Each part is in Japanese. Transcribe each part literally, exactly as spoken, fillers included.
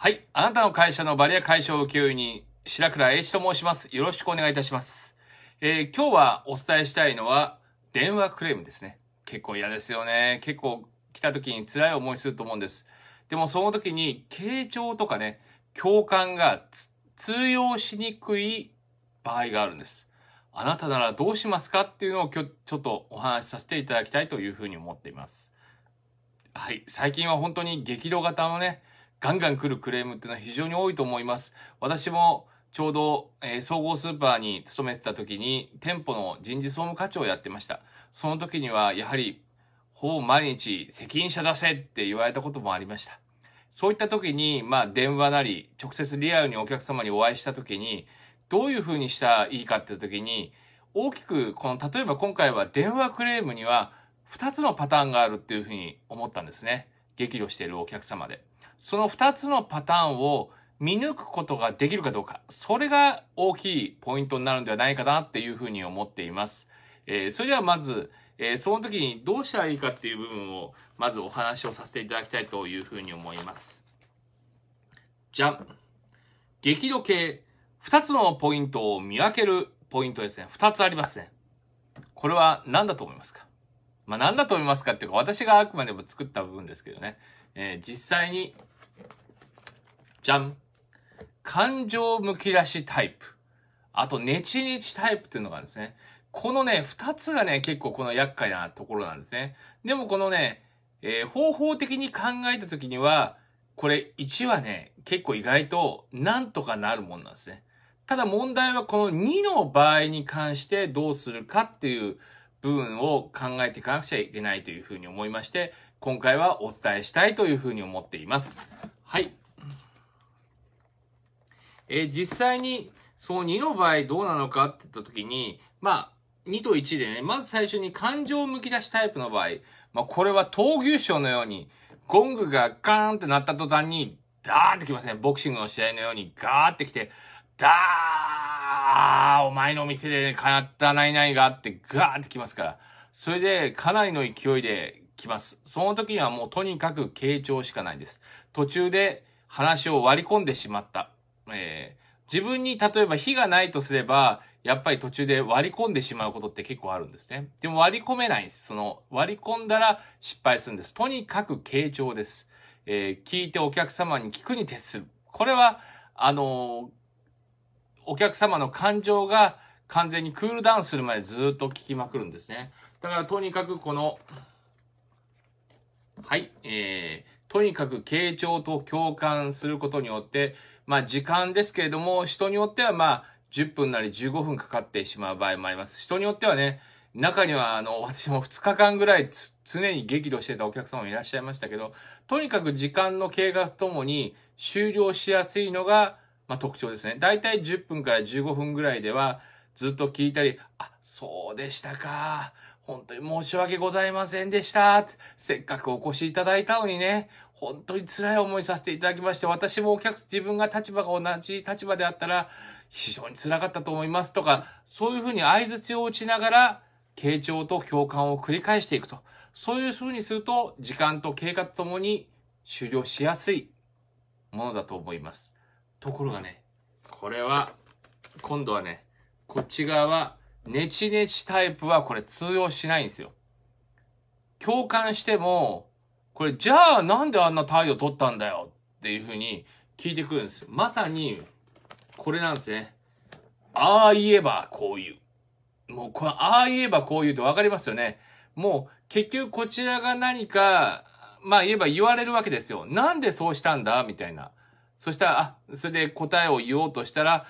はい。あなたの会社のバリア解消請負人、白倉英一と申します。よろしくお願いいたします。えー、今日はお伝えしたいのは、電話クレームですね。結構嫌ですよね。結構来た時に辛い思いすると思うんです。でもその時に、傾聴とかね、共感が通用しにくい場合があるんです。あなたならどうしますかっていうのを今日ちょっとお話しさせていただきたいというふうに思っています。はい。最近は本当に激怒型のね、ガンガン来るクレームっていうのは非常に多いと思います。私もちょうど、えー、総合スーパーに勤めてた時に店舗の人事総務課長をやってました。その時にはやはりほぼ毎日責任者出せって言われたこともありました。そういった時にまあ電話なり直接リアルにお客様にお会いした時にどういうふうにしたらいいかっていう時に大きくこの例えば今回は電話クレームにはふたつのパターンがあるっていうふうに思ったんですね。激怒しているお客様で。そのふたつのパターンを見抜くことができるかどうか、それが大きいポイントになるんではないかなっていうふうに思っています。えー、それではまず、えー、その時にどうしたらいいかっていう部分を、まずお話をさせていただきたいというふうに思います。じゃん。激怒系、ふたつのポイントを見分けるポイントですね。ふたつありますね。これは何だと思いますか？まあ何だと思いますかっていうか、私があくまでも作った部分ですけどね。えー、実際に、じゃん。感情むき出しタイプ。あと、ネチネチタイプっていうのがあるんですね。このね、二つがね、結構この厄介なところなんですね。でもこのね、えー、方法的に考えたときには、これいちはね、結構意外となんとかなるもんなんですね。ただ問題はこのにの場合に関してどうするかっていう部分を考えていかなくちゃいけないというふうに思いまして、今回はお伝えしたいというふうに思っています。はい。えー、実際に、そのにの場合どうなのかって言ったときに、まあ、にといちでね、まず最初に感情むき出しタイプの場合、まあ、これは闘牛ショーのように、ゴングがガーンって鳴った途端に、ダーってきますね。ボクシングの試合のようにガーってきて、ダーお前のお店で買ったナイナイがあって、ガーってきますから。それで、かなりの勢いで来ます。その時にはもうとにかく傾聴しかないんです。途中で話を割り込んでしまった。えー、自分に例えば非がないとすれば、やっぱり途中で割り込んでしまうことって結構あるんですね。でも割り込めないんです。その割り込んだら失敗するんです。とにかく傾聴です。えー、聞いてお客様に聞くに徹する。これは、あのー、お客様の感情が完全にクールダウンするまでずっと聞きまくるんですね。だからとにかくこの、はい、えー、とにかく傾聴と共感することによって、まあ時間ですけれども、人によってはまあじゅっぷんなりじゅうごふんかかってしまう場合もあります。人によってはね、中にはあの、私もふつかかんぐらい常に激怒してたお客様もいらっしゃいましたけど、とにかく時間の経過とともに終了しやすいのが、まあ、特徴ですね。だいたいじゅっぷんからじゅうごふんぐらいではずっと聞いたり、あ、そうでしたか。本当に申し訳ございませんでした。せっかくお越しいただいたのにね。本当に辛い思いさせていただきまして、私もお客、自分が立場が同じ立場であったら、非常に辛かったと思いますとか、そういうふうに相槌を打ちながら、傾聴と共感を繰り返していくと。そういうふうにすると、時間と経過とともに終了しやすいものだと思います。ところがね、これは、今度はね、こっち側は、ネチネチタイプはこれ通用しないんですよ。共感しても、これ、じゃあなんであんな態度取ったんだよっていうふうに聞いてくるんです。まさに、これなんですね。ああ言えばこういう。もうこれ、ああ言えばこういうってわかりますよね。もう結局こちらが何か、まあ言えば言われるわけですよ。なんでそうしたんだみたいな。そしたら、あ、それで答えを言おうとしたら、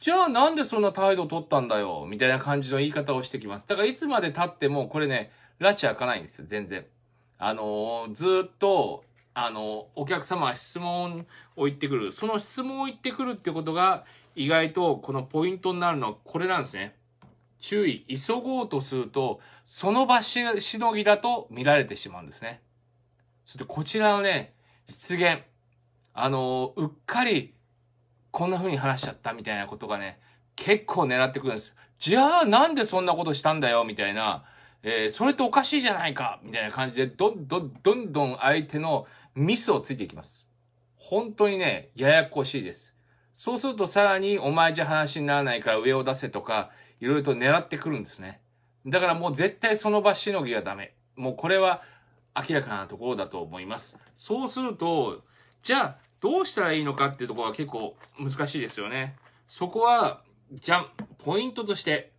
じゃあなんでそんな態度取ったんだよみたいな感じの言い方をしてきます。だからいつまで経ってもこれね、拉致開かないんですよ、全然。あのー、ずっと、あのー、お客様は質問を言ってくる。その質問を言ってくるってことが、意外とこのポイントになるのはこれなんですね。注意、急ごうとすると、その場しのぎだと見られてしまうんですね。そしてこちらのね、失言。あのー、うっかり、こんな風に話しちゃったみたいなことがね、結構狙ってくるんです。じゃあなんでそんなことしたんだよみたいな。えー、それっておかしいじゃないかみたいな感じで、どんどんどんどん相手のミスをついていきます。本当にね、ややこしいです。そうするとさらにお前じゃ話にならないから上を出せとか、いろいろと狙ってくるんですね。だからもう絶対その場しのぎはダメ。もうこれは明らかなところだと思います。そうすると、じゃあどうしたらいいのかっていうところは結構難しいですよね。そこは、じゃん、ポイントとして、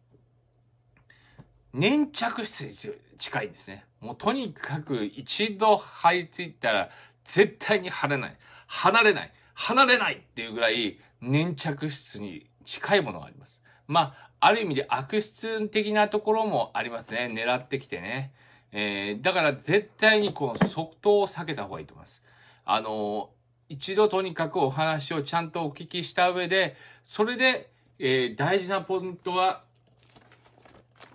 粘着質に近いんですね。もうとにかく一度張り付いたら絶対に離れない。離れない。離れないっていうぐらい粘着質に近いものがあります。まあ、ある意味で悪質的なところもありますね。狙ってきてね。えー、だから絶対にこの即答を避けた方がいいと思います。あのー、一度とにかくお話をちゃんとお聞きした上で、それで、えー、大事なポイントは、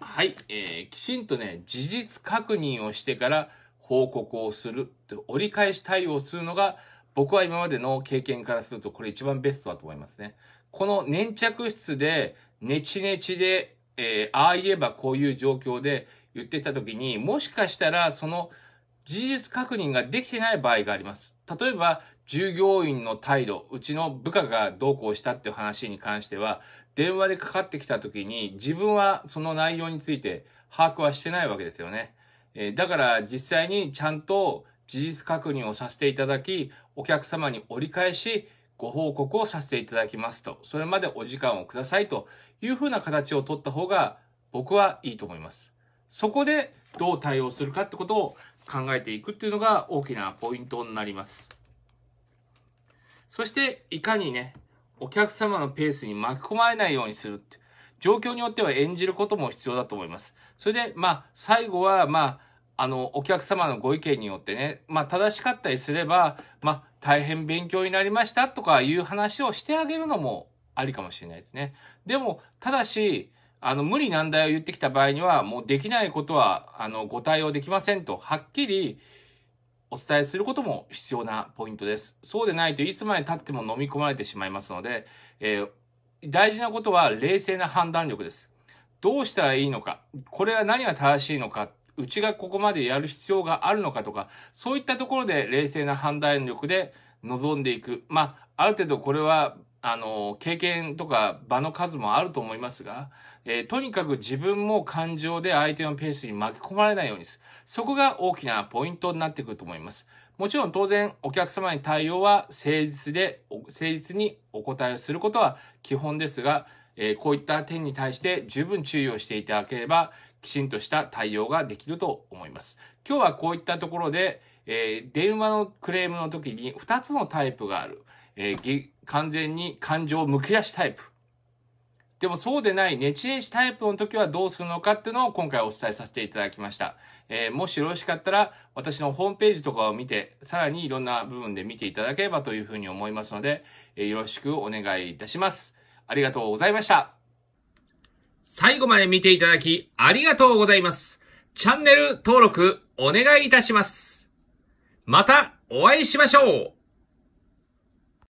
はい、えー、きちんとね、事実確認をしてから報告をする、折り返し対応するのが、僕は今までの経験からするとこれ一番ベストだと思いますね。この粘着質で、ネチネチで、えー、ああ言えばこういう状況で言ってた時に、もしかしたらその事実確認ができてない場合があります。例えば、従業員の態度、うちの部下がどうこうしたっていう話に関しては、電話でかかってきた時に自分はその内容について把握はしてないわけですよね。えー、だから実際にちゃんと事実確認をさせていただき、お客様に折り返しご報告をさせていただきますと、それまでお時間をくださいというふうな形を取った方が僕はいいと思います。そこでどう対応するかってことを考えていくっていうのが大きなポイントになります。そしていかにね、お客様のペースに巻き込まれないようにするって、状況によっては演じることも必要だと思います。それで、まあ、最後は、まあ、あの、お客様のご意見によってね、まあ、正しかったりすれば、まあ、大変勉強になりましたとかいう話をしてあげるのもありかもしれないですね。でも、ただし、あの、無理難題を言ってきた場合には、もうできないことは、あの、ご対応できませんと、はっきり、お伝えすることも必要なポイントです。そうでないといつまで経っても飲み込まれてしまいますので、えー、大事なことは冷静な判断力です。どうしたらいいのか、これは何が正しいのか、うちがここまでやる必要があるのかとか、そういったところで冷静な判断力で臨んでいく。まあ、ある程度これは、あの、経験とか場の数もあると思いますが、えー、とにかく自分も感情で相手のペースに巻き込まれないようにする。そこが大きなポイントになってくると思います。もちろん当然お客様に対応は誠実で、誠実にお答えをすることは基本ですが、えー、こういった点に対して十分注意をしていただければ、きちんとした対応ができると思います。今日はこういったところで、えー、電話のクレームの時にふたつのタイプがある。えー、完全に感情をむき出しタイプ。でもそうでないネチネチタイプの時はどうするのかっていうのを今回お伝えさせていただきました。えー、もしよろしかったら私のホームページとかを見て、さらにいろんな部分で見ていただければというふうに思いますので、えー、よろしくお願いいたします。ありがとうございました。最後まで見ていただきありがとうございます。チャンネル登録お願いいたします。またお会いしましょう。